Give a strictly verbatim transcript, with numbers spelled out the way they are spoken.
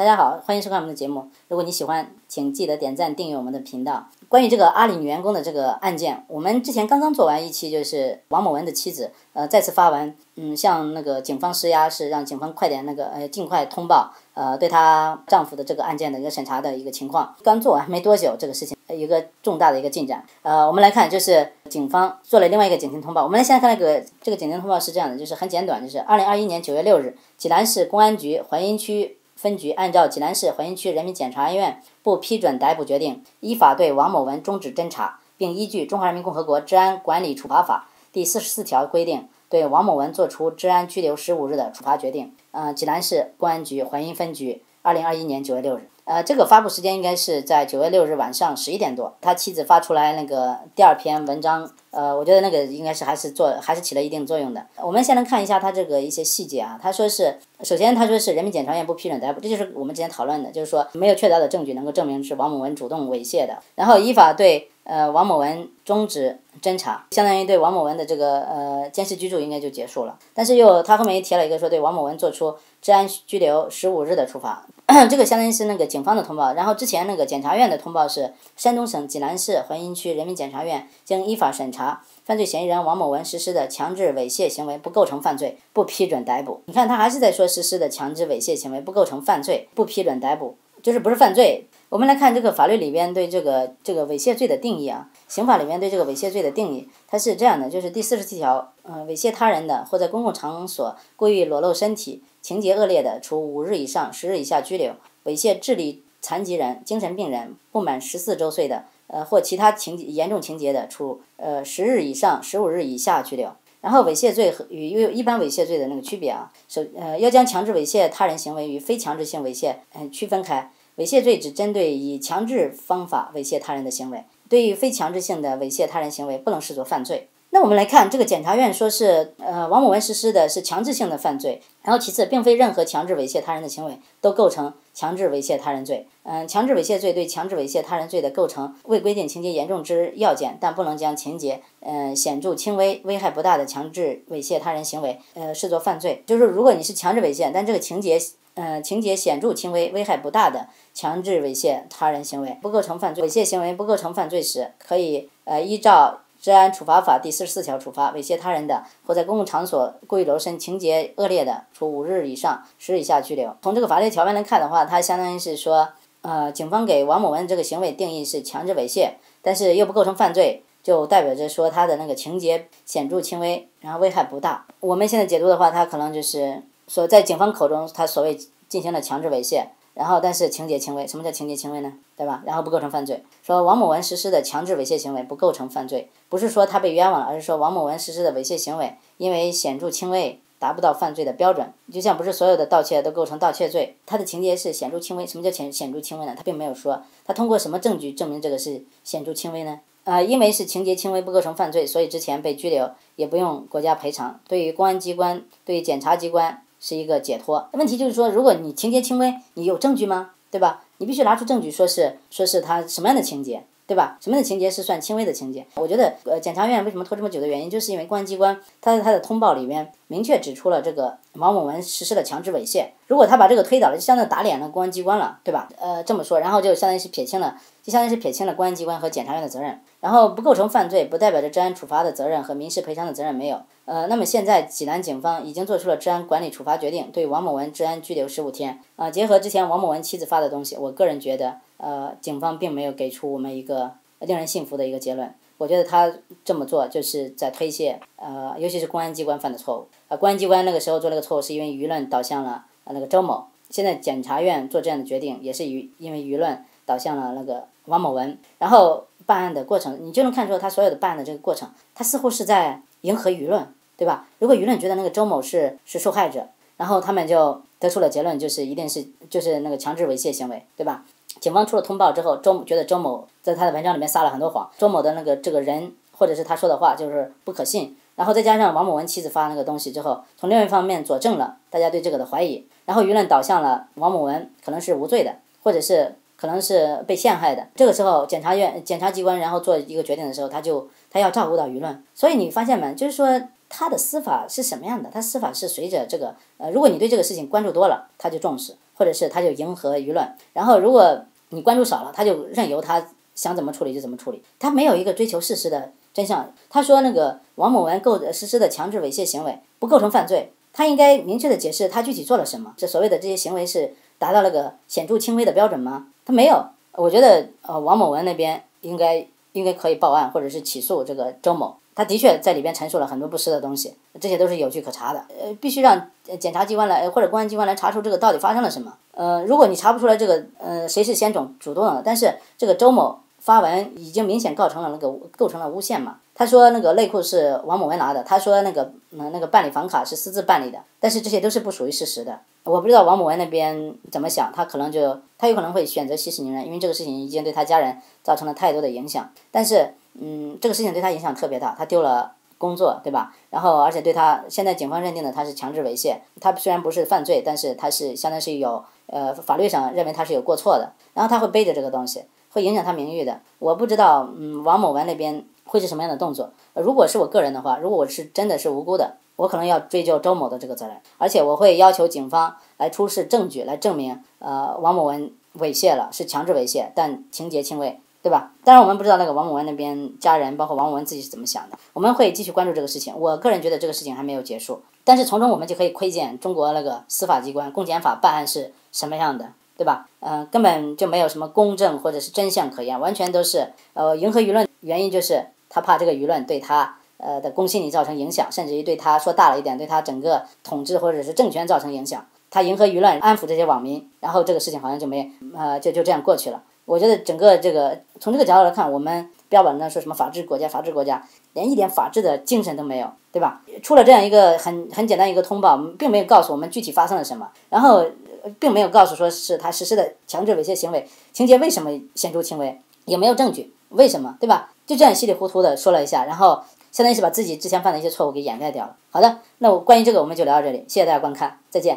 大家好，欢迎收看我们的节目。如果你喜欢，请记得点赞、订阅我们的频道。关于这个阿里女员工的这个案件，我们之前刚刚做完一期，就是王某文的妻子，呃，再次发文，嗯，向那个警方施压，是让警方快点那个呃尽快通报，呃，对她丈夫的这个案件的一个审查的一个情况。刚做完没多久，这个事情一个重大的一个进展。呃，我们来看，就是警方做了另外一个警情通报。我们来先看那个这个警情通报是这样的，就是很简短，就是二零二一年九月六日，济南市公安局槐荫区分局按照济南市槐荫区人民检察院不批准逮捕决定，依法对王某文终止侦查，并依据《中华人民共和国治安管理处罚法》第四十四条规定，对王某文作出治安拘留十五日的处罚决定。呃，济南市公安局槐荫分局，二零二一年九月六日。呃，这个发布时间应该是在九月六日晚上十一点多。他妻子发出来那个第二篇文章，呃，我觉得那个应该是还是做还是起了一定作用的。我们先来看一下他这个一些细节啊。他说是，首先他说是人民检察院不批准逮捕，这就是我们之前讨论的，就是说没有确凿的证据能够证明是王某文主动猥亵的，然后依法对呃王某文终止侦查，相当于对王某文的这个呃监视居住应该就结束了。但是又他后面又提了一个说对王某文做出治安拘留十五日的处罚。这个相当于是那个警方的通报，然后之前那个检察院的通报是山东省济南市槐荫区人民检察院经依法审查，犯罪嫌疑人王某文实施的强制猥亵行为不构成犯罪，不批准逮捕。你看他还是在说实施的强制猥亵行为不构成犯罪，不批准逮捕，就是不是犯罪。我们来看这个法律里边对这个这个猥亵罪的定义啊，刑法里面对这个猥亵罪的定义，它是这样的，就是第四十七条，嗯、呃，猥亵他人的或在公共场所故意裸露身体，情节恶劣的，处五日以上十日以下拘留；猥亵智力残疾人、精神病人、不满十四周岁的，呃，或其他情严重情节的，处呃十日以上十五日以下拘留。然后猥亵罪与一般猥亵罪的那个区别啊，首呃要将强制猥亵他人行为与非强制性猥亵嗯、呃、区分开。猥亵罪只针对以强制方法猥亵他人的行为，对于非强制性的猥亵他人行为不能视作犯罪。那我们来看，这个检察院说是，呃，王某文实施的是强制性的犯罪。然后其次，并非任何强制猥亵他人的行为都构成强制猥亵他人罪。嗯、呃，强制猥亵罪对强制猥亵他人罪的构成未规定情节严重之要件，但不能将情节嗯、呃、显著轻微、危害不大的强制猥亵他人行为呃视作犯罪。就是如果你是强制猥亵，但这个情节。呃，情节显著轻微、危害不大的强制猥亵他人行为不构成犯罪。猥亵行为不构成犯罪时，可以呃依照《治安处罚法》第四十四条处罚。猥亵他人的或在公共场所故意裸身、情节恶劣的，处五日以上十日以下拘留。从这个法律条文来看的话，它相当于是说，呃，警方给王某文这个行为定义是强制猥亵，但是又不构成犯罪。就代表着说他的那个情节显著轻微，然后危害不大。我们现在解读的话，它可能就是。所在警方口中，他所谓进行了强制猥亵，然后但是情节轻微，什么叫情节轻微呢？对吧？然后不构成犯罪。说王某文实施的强制猥亵行为不构成犯罪，不是说他被冤枉了，而是说王某文实施的猥亵行为因为显著轻微，达不到犯罪的标准。就像不是所有的盗窃都构成盗窃罪，他的情节是显著轻微。什么叫显显著轻微呢？他并没有说他通过什么证据证明这个是显著轻微呢？呃，因为是情节轻微不构成犯罪，所以之前被拘留也不用国家赔偿。对于公安机关，对于检察机关。是一个解脱。问题就是说，如果你情节轻微，你有证据吗？对吧？你必须拿出证据，说是说是他什么样的情节，对吧？什么样的情节是算轻微的情节？我觉得，呃，检察院为什么拖这么久的原因，就是因为公安机关他在他的通报里面明确指出了这个王某文实施了强制猥亵。如果他把这个推倒了，就相当于打脸了公安机关了，对吧？呃，这么说，然后就相当于是撇清了，就相当于是撇清了公安机关和检察院的责任。然后不构成犯罪，不代表着治安处罚的责任和民事赔偿的责任没有。呃，那么现在济南警方已经做出了治安管理处罚决定，对王某文治安拘留十五天。啊、呃，结合之前王某文妻子发的东西，我个人觉得，呃，警方并没有给出我们一个令人信服的一个结论。我觉得他这么做就是在推卸，呃，尤其是公安机关犯的错误。啊、呃，公安机关那个时候做那个错误，是因为舆论导向了、呃、那个周某。现在检察院做这样的决定，也是因因为舆论导向了那个王某文。然后办案的过程，你就能看出他所有的办案的这个过程，他似乎是在迎合舆论。对吧？如果舆论觉得那个周某是是受害者，然后他们就得出了结论，就是一定是就是那个强制猥亵行为，对吧？警方出了通报之后，周觉得周某在他的文章里面撒了很多谎，周某的那个这个人或者是他说的话就是不可信，然后再加上王某文妻子发那个东西之后，从另一方面佐证了大家对这个的怀疑，然后舆论导向了王某文可能是无罪的，或者是可能是被陷害的。这个时候，检察院检察机关然后做一个决定的时候，他就他要照顾到舆论，所以你发现没？就是说。他的司法是什么样的？他司法是随着这个，呃，如果你对这个事情关注多了，他就重视。或者是他就迎合舆论。然后如果你关注少了，他就任由他想怎么处理就怎么处理，他没有一个追求事实的真相。他说那个王某文构实施的强制猥亵行为不构成犯罪，他应该明确的解释他具体做了什么，这所谓的这些行为是达到了个显著轻微的标准吗？他没有。我觉得呃王某文那边应该应该可以报案或者是起诉这个周某，他的确在里边陈述了很多不实的东西，这些都是有据可查的，呃，必须让检察机关来或者公安机关来查出这个到底发生了什么。呃，如果你查不出来这个呃谁是先主主动的，但是这个周某发文已经明显构成了那个构成了诬陷嘛。他说那个内裤是王某文拿的，他说那个、呃、那个办理房卡是私自办理的，但是这些都是不属于事实的。我不知道王某文那边怎么想，他可能就他有可能会选择息事宁人，因为这个事情已经对他家人造成了太多的影响。但是嗯，这个事情对他影响特别大，他丢了工作，对吧？然后而且对他现在警方认定的他是强制猥亵，他虽然不是犯罪，但是他是相当是有呃法律上认为他是有过错的，然后他会背着这个东西，会影响他名誉的。我不知道嗯王某文那边会是什么样的动作。如果是我个人的话，如果我是真的是无辜的，我可能要追究周某的这个责任，而且我会要求警方来出示证据来证明呃王某文猥亵了，是强制猥亵，但情节轻微，对吧？当然我们不知道那个王某文那边家人包括王某文自己是怎么想的，我们会继续关注这个事情。我个人觉得这个事情还没有结束，但是从中我们就可以窥见中国那个司法机关公检法办案是什么样的，对吧？嗯、呃，根本就没有什么公正或者是真相可言，完全都是呃迎合舆论。原因就是他怕这个舆论对他呃的公信力造成影响，甚至于对他说大了一点，对他整个统治或者是政权造成影响。他迎合舆论，安抚这些网民，然后这个事情好像就没呃就就这样过去了。我觉得整个这个从这个角度来看，我们标榜着说什么法治国家，法治国家连一点法治的精神都没有，对吧？出了这样一个很很简单一个通报，并没有告诉我们具体发生了什么，然后并没有告诉说是他实施的强制猥亵行为情节为什么显著轻微，也没有证据，为什么，对吧？就这样稀里糊涂的说了一下，然后相当于是把自己之前犯的一些错误给掩盖掉了。好的，那我关于这个我们就聊到这里，谢谢大家观看，再见。